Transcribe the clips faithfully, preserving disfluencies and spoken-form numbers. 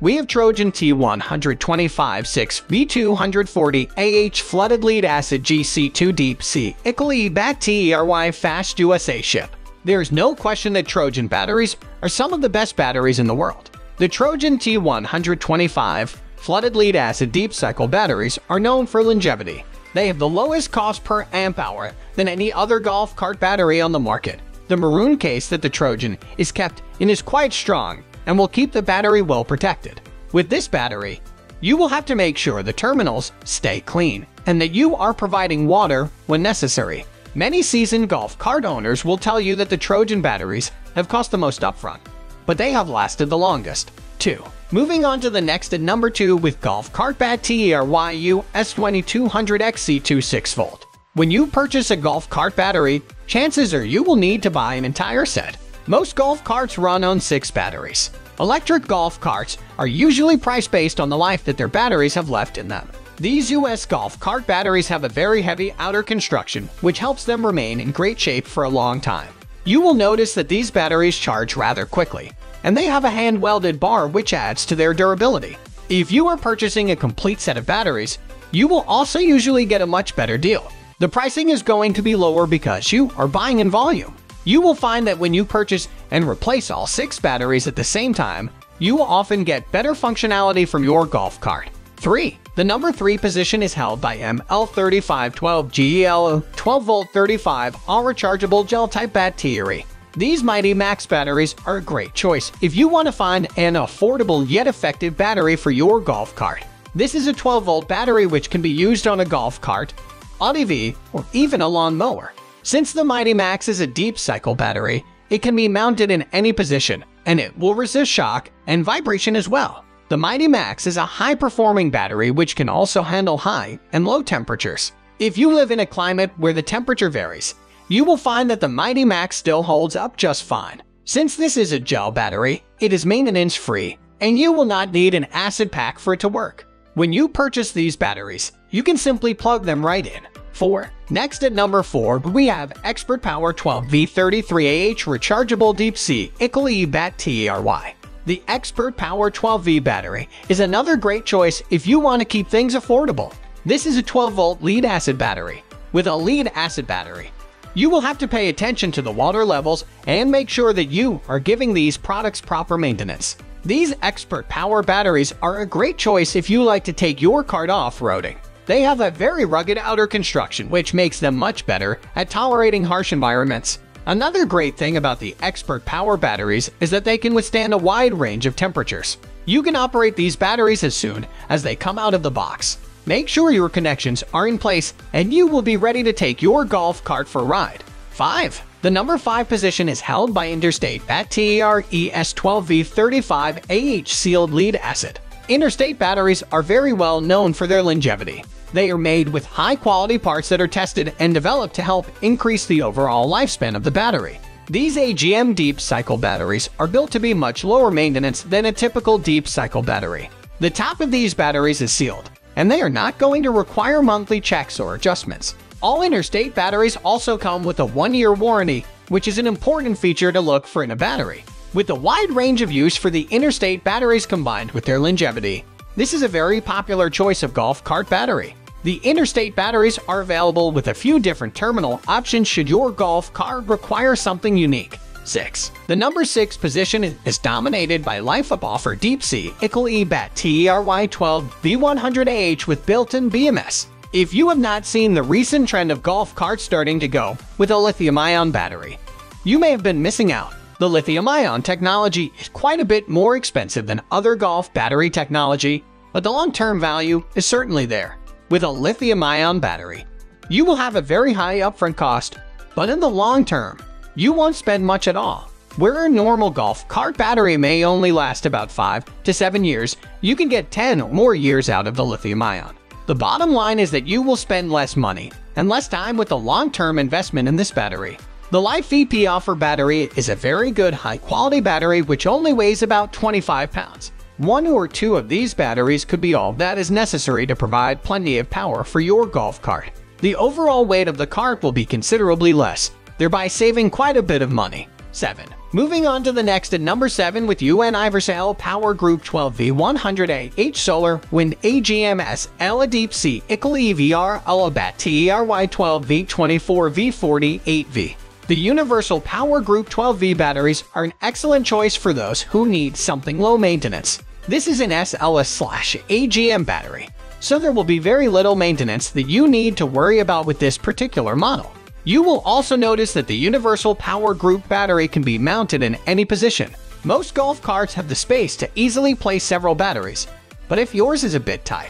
we have Trojan T one twenty-five dash six V two forty A H flooded lead-acid G C two deep-sea Ickley back T E R Y fast U S A ship. There's no question that Trojan batteries are some of the best batteries in the world. The Trojan T one twenty-five flooded lead-acid deep-cycle batteries are known for longevity. They have the lowest cost per amp-hour than any other golf cart battery on the market. The maroon case that the Trojan is kept in is quite strong and will keep the battery well protected. With this battery, you will have to make sure the terminals stay clean and that you are providing water when necessary. Many seasoned golf cart owners will tell you that the Trojan batteries have cost the most upfront, but they have lasted the longest, too. Moving on to the next at number two with golf cart bat T E R Y U S twenty-two hundred X C two six volt. When you purchase a golf cart battery, chances are you will need to buy an entire set. Most golf carts run on six batteries. Electric golf carts are usually priced based on the life that their batteries have left in them. These U S golf cart batteries have a very heavy outer construction, which helps them remain in great shape for a long time. You will notice that these batteries charge rather quickly, and they have a hand-welded bar which adds to their durability. If you are purchasing a complete set of batteries, you will also usually get a much better deal. The pricing is going to be lower because you are buying in volume. You will find that when you purchase and replace all six batteries at the same time, you will often get better functionality from your golf cart. three. The number three position is held by M L thirty-five twelve G E L twelve volt thirty-five Ah rechargeable gel type battery. These Mighty Max batteries are a great choice if you want to find an affordable yet effective battery for your golf cart. This is a twelve volt battery which can be used on a golf cart, Audi V, or even a lawn mower. Since the Mighty Max is a deep cycle battery, it can be mounted in any position, and it will resist shock and vibration as well. The Mighty Max is a high-performing battery which can also handle high and low temperatures. If you live in a climate where the temperature varies, you will find that the Mighty Max still holds up just fine. Since this is a gel battery, it is maintenance-free, and you will not need an acid pack for it to work. When you purchase these batteries, you can simply plug them right in. four. Next at number four, we have Expert Power twelve V thirty-three A H Rechargeable Deep Sea Ickley Bat T E R Y. The Expert Power twelve V battery is another great choice if you want to keep things affordable. This is a twelve volt lead-acid battery. With a lead-acid battery, you will have to pay attention to the water levels and make sure that you are giving these products proper maintenance. These Expert Power batteries are a great choice if you like to take your cart off-roading. They have a very rugged outer construction, which makes them much better at tolerating harsh environments. Another great thing about the Expert Power batteries is that they can withstand a wide range of temperatures. You can operate these batteries as soon as they come out of the box. Make sure your connections are in place and you will be ready to take your golf cart for a ride. five. The number five position is held by Interstate Batteries twelve V thirty-five A H sealed lead acid. Interstate batteries are very well known for their longevity. They are made with high-quality parts that are tested and developed to help increase the overall lifespan of the battery. These A G M deep-cycle batteries are built to be much lower maintenance than a typical deep-cycle battery. The top of these batteries is sealed, and they are not going to require monthly checks or adjustments. All Interstate batteries also come with a one-year warranty, which is an important feature to look for in a battery. With the wide range of use for the Interstate batteries combined with their longevity, this is a very popular choice of golf cart battery. The Interstate batteries are available with a few different terminal options should your golf cart require something unique. six. The number six position is dominated by LiFePO four Deep Sea Ickley Bat T E R Y twelve V one hundred A H with built-in B M S. If you have not seen the recent trend of golf carts starting to go with a lithium-ion battery, you may have been missing out. The lithium-ion technology is quite a bit more expensive than other golf battery technology, but the long-term value is certainly there. With a lithium-ion battery, you will have a very high upfront cost, but in the long term, you won't spend much at all. Where in normal golf, cart battery may only last about five to seven years, you can get ten or more years out of the lithium-ion. The bottom line is that you will spend less money and less time with the long-term investment in this battery. The LiFePO four battery is a very good high-quality battery which only weighs about twenty-five pounds. One or two of these batteries could be all that is necessary to provide plenty of power for your golf cart. The overall weight of the cart will be considerably less, thereby saving quite a bit of money. seven. Moving on to the next at number seven with Universal Power Group twelve V one hundred A H Solar Wind A G M S Ella Deep Sea Ical E V R Alabat T E R Y twelve V twenty-four V forty-eight V. The Universal Power Group twelve V batteries are an excellent choice for those who need something low maintenance. This is an S L S slash A G M battery, so there will be very little maintenance that you need to worry about with this particular model. You will also notice that the Universal Power Group battery can be mounted in any position. Most golf carts have the space to easily place several batteries, but if yours is a bit tight,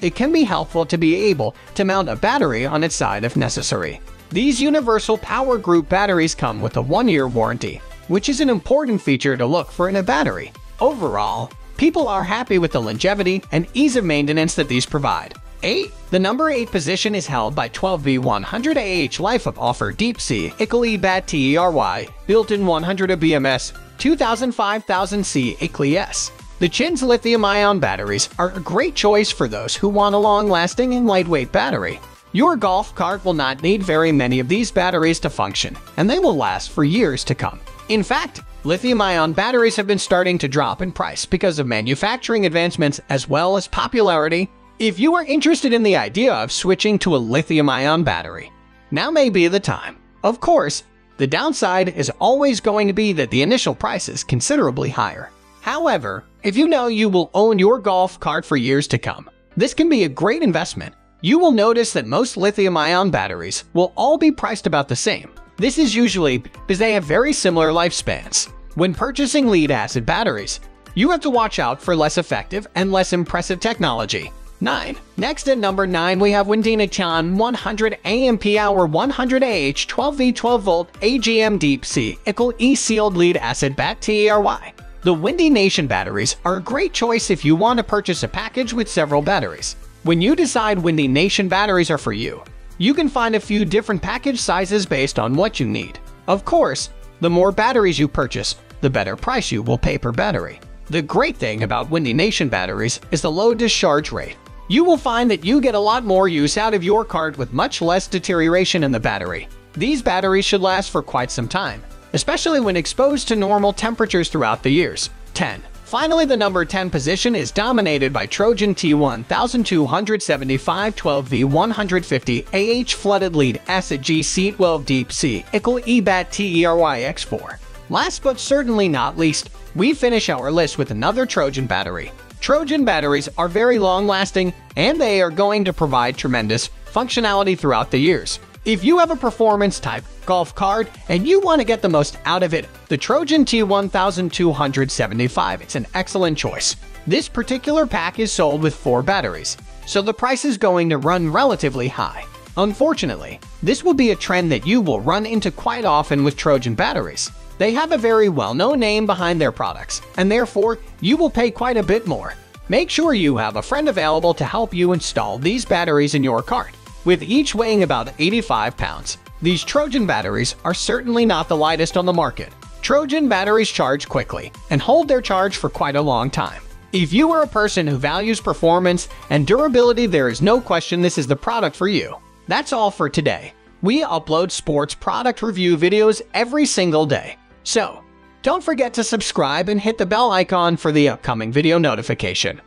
it can be helpful to be able to mount a battery on its side if necessary. These Universal Power Group batteries come with a one-year warranty, which is an important feature to look for in a battery. Overall, people are happy with the longevity and ease of maintenance that these provide. eight. The number eight position is held by twelve V one hundred A H LiFePO four Deep Sea Ical E B A T T E R Y built-in one hundred A B M S two thousand five thousand C Ical E S. The Chin's lithium-ion batteries are a great choice for those who want a long-lasting and lightweight battery. Your golf cart will not need very many of these batteries to function, and they will last for years to come. In fact, lithium-ion batteries have been starting to drop in price because of manufacturing advancements as well as popularity. If you are interested in the idea of switching to a lithium-ion battery, now may be the time. Of course, the downside is always going to be that the initial price is considerably higher. However, if you know you will own your golf cart for years to come, this can be a great investment. You will notice that most lithium-ion batteries will all be priced about the same. This is usually because they have very similar lifespans. When purchasing lead-acid batteries, you have to watch out for less effective and less impressive technology. nine. Next at number nine, we have WindyNation one hundred A M P hour one hundred A H twelve V twelve volt A G M Deep Sea Ical E-Sealed Lead-Acid Bat T E R Y. The WindyNation batteries are a great choice if you want to purchase a package with several batteries. When you decide WindyNation batteries are for you, you can find a few different package sizes based on what you need. Of course, the more batteries you purchase, the better price you will pay per battery. The great thing about WindyNation batteries is the low discharge rate. You will find that you get a lot more use out of your cart with much less deterioration in the battery. These batteries should last for quite some time, especially when exposed to normal temperatures throughout the years. ten. Finally, the number ten position is dominated by Trojan T one two seven five twelve V one fifty A H Flooded Lead Acid G C twelve Deep Sea Ical E B A T T E R Y X four. Last but certainly not least, we finish our list with another Trojan battery. Trojan batteries are very long-lasting, and they are going to provide tremendous functionality throughout the years. If you have a performance-type golf cart and you want to get the most out of it, the Trojan T one two seven five is an excellent choice. This particular pack is sold with four batteries, so the price is going to run relatively high. Unfortunately, this will be a trend that you will run into quite often with Trojan batteries. They have a very well-known name behind their products, and therefore, you will pay quite a bit more. Make sure you have a friend available to help you install these batteries in your cart. With each weighing about eighty-five pounds, these Trojan batteries are certainly not the lightest on the market. Trojan batteries charge quickly and hold their charge for quite a long time. If you are a person who values performance and durability, there is no question this is the product for you. That's all for today. We upload sports product review videos every single day, so don't forget to subscribe and hit the bell icon for the upcoming video notification.